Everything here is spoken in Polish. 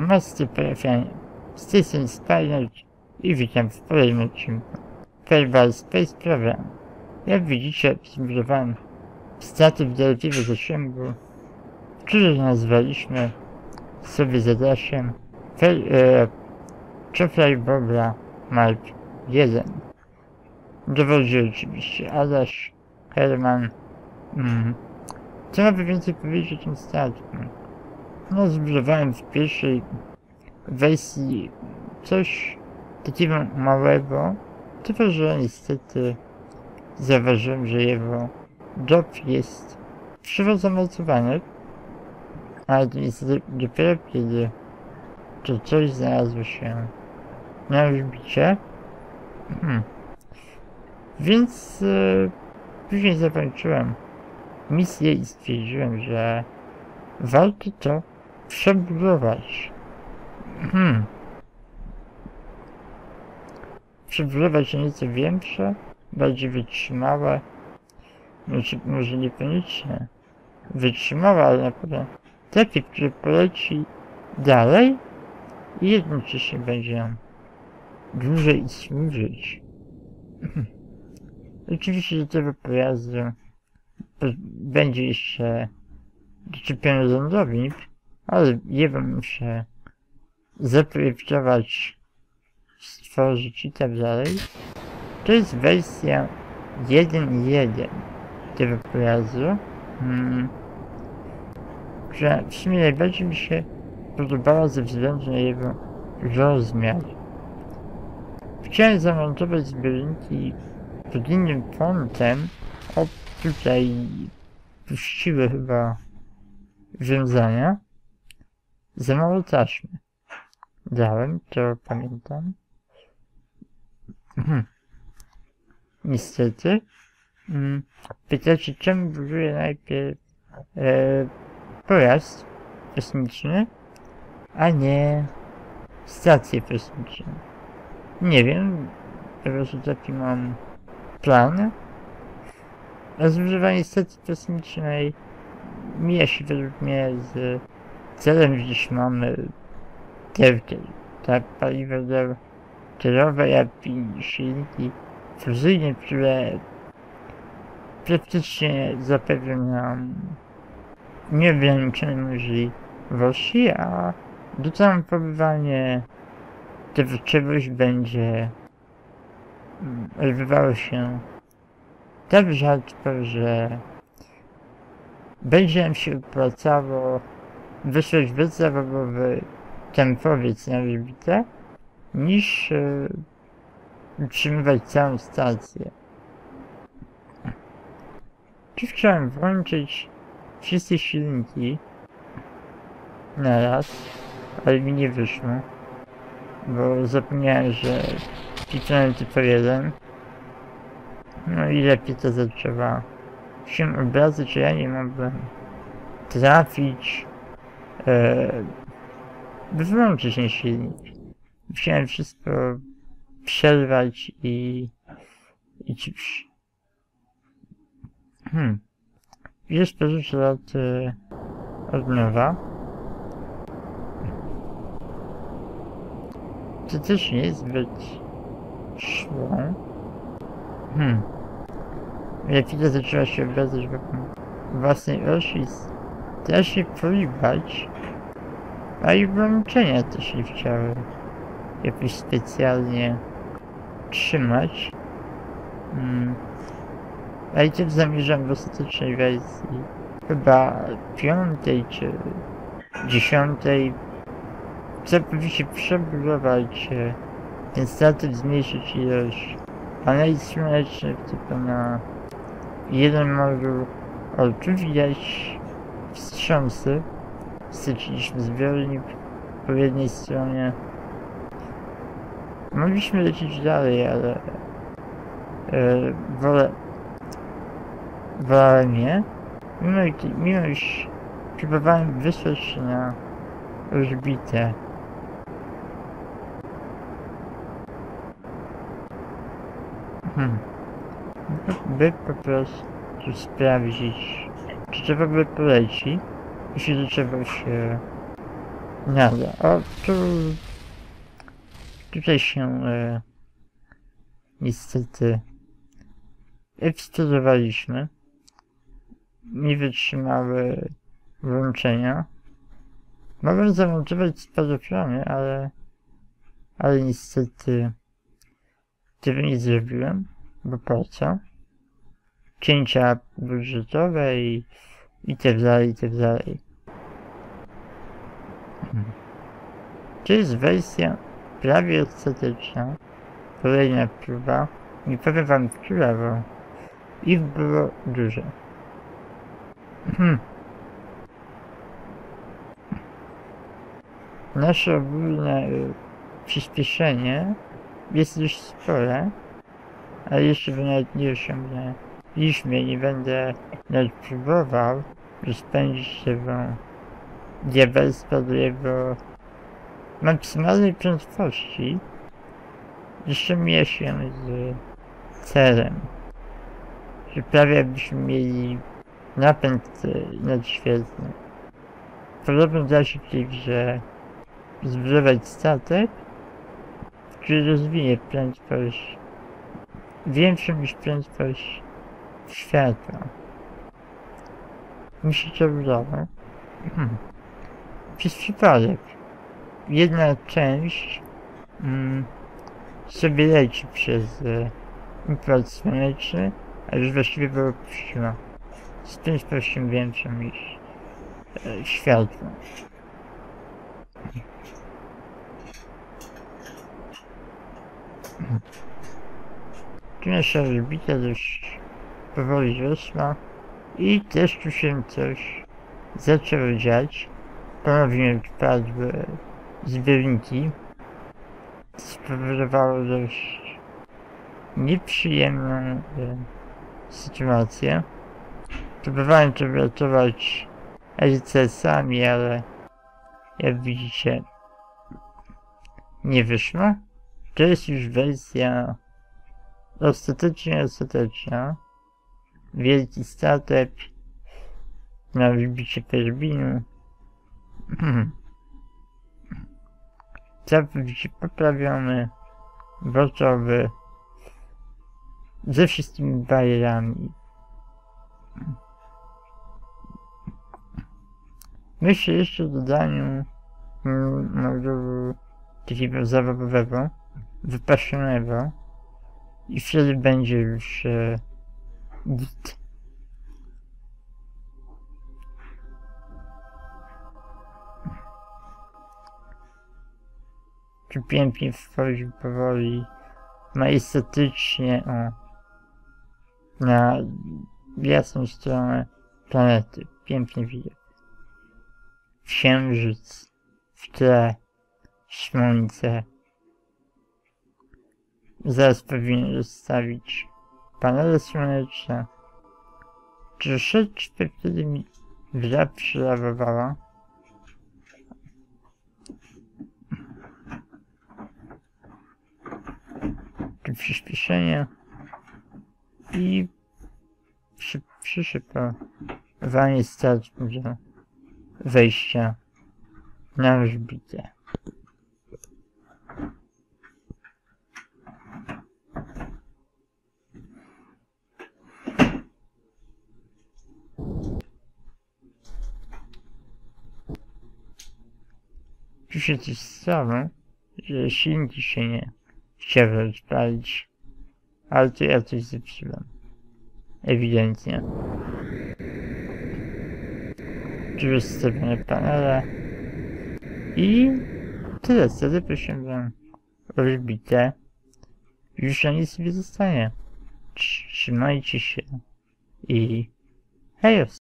mosty pojawiają Station Starlight i witam w kolejnym odcinku Fairbair Space Program. Jak widzicie, zbudowałem statyw dalekiego zasięgu, który nazwaliśmy sobie zadaszem Czochraj Bobra Mark 1. Dowodzi oczywiście Adaś, Herman. Co mogę więcej powiedzieć o tym statku? No, zbudowałem w pierwszej wersji coś takiego małego, tylko że niestety zauważyłem, że jego job jest krzywo zamocowany, ale to niestety dopiero kiedy to coś znalazło się na orbicie. Więc później zakończyłem misję i stwierdziłem, że warto to przebudować. Przebudować nieco większe, bardziej wytrzymałe, może niekoniecznie wytrzymałe, ale na pewno takie, które poleci dalej i jednocześnie będzie nam dłużej służyć. Oczywiście do tego pojazdu będzie jeszcze doczepiony lądownik, ale jego muszę zaprojektować, stworzyć i tak dalej. To jest wersja 1.1 tego pojazdu, która w sumie najbardziej mi się podobała ze względu na jego rozmiar. Chciałem zamontować zbiorniki pod innym kątem, tutaj puściły chyba wiązania, za mało taśmy dałem, to pamiętam. Niestety. Pytacie, czemu buduję najpierw pojazd kosmiczny, a nie stację kosmiczną? Nie wiem, po prostu taki mam plan. A zużywanie stacji kosmicznej mija się według mnie z celem, gdzieś mamy tak paliwo docelowe, jak i silniki fuzyjne, które praktycznie zapewnią nam nieograniczone możliwości, a do tam pobywanie tego czegoś będzie odbywało się tak rzadko, że będzie nam się opłacało wysłać bezzawodowy tempowiec na orbitę, niż utrzymywać całą stację. Czy chciałem włączyć wszystkie silniki na raz, ale mi nie wyszło, bo zapomniałem, że pisałem tylko jeden. No i lepiej to zatrzeba się obrazy, czy ja nie mogłem trafić, wyłączyć ten silnik. Musiałem wszystko przerwać i cóż. Jest porzucę od nowa. To też nie jest zbyt szło. Jak widać, zaczęła się obracać wokół własnej osi i strasznie polibać, a i włączenia też nie chciały jakoś specjalnie trzymać. A i też zamierzam w ostatecznej wersji, chyba 5 czy 10, całkowicie przebudować ten statyw, zmniejszyć ilość paneli słonecznych tylko na jeden moduł. O, tu widać wstrząsy. Straciliśmy zbiornik po jednej stronie. Mogliśmy lecieć dalej, ale wolałem je. Mimo iż próbowałem wysłać się na orbitę. By po prostu sprawdzić, czy to w ogóle poleci, jeśli do czegoś Dobra, a tu... Tutaj się niestety eksplodowaliśmy. Nie wytrzymały włączenia. Mogłem zamontować spadochrony, ale niestety tego nie zrobiłem, bo po co? Cięcia budżetowe i tak dalej, i tak dalej. To jest wersja prawie ostateczna. Kolejna próba. Nie powiem wam, która, bo ich było dużo. Nasze ogólne przyspieszenie jest dość spore, ale jeszcze go nawet nie osiągnę. Nie będę nawet próbował rozpędzić się, bo diabel spaduje do maksymalnej prędkości. Jeszcze mija się z celem, że prawie byśmy mieli napęd nadświetlny. Podobno da się tutaj, że zbudować statek, który rozwinie prędkość większą niż prędkość światła. Muszę to budować. Przez przypadek jedna część sobie leci przez układ słoneczny, a już właściwie go opuściła. Z prędkością większą niż światło. Tu nasza orbita dość powoli rosła i też tu się coś zaczęło dziać. Ponownie odpadły zbiorniki. Spowodowało dość nieprzyjemną sytuację. Próbowałem to ratować RCS-ami, ale jak widzicie nie wyszło. To jest już wersja ostateczna. Wielki statek na wybicie Kerbinu. Całkowicie poprawiony, gotowy, ze wszystkimi barierami. Myślę jeszcze o dodaniu modułu takiego zawodowego, wypasionego, i wtedy będzie już git. Tu pięknie wchodzi powoli, majestatycznie na jasną stronę planety. Pięknie widać. Księżyc, w tle, słońce. Zaraz powinien rozstawić panele słoneczne. Troszeczkę wtedy mi gra przylawowała. Tu przyspieszenie i przyszypowanie statku do wejścia na orbitę. Tu się coś stało, że silniki się nie chciały odpalić, ale to ja coś zepsułem. Ewidentnie. Tu rozstawione panele i tyle, wtedy posiągam orbitę. Już na nic sobie zostanie. Trzymajcie się i hej!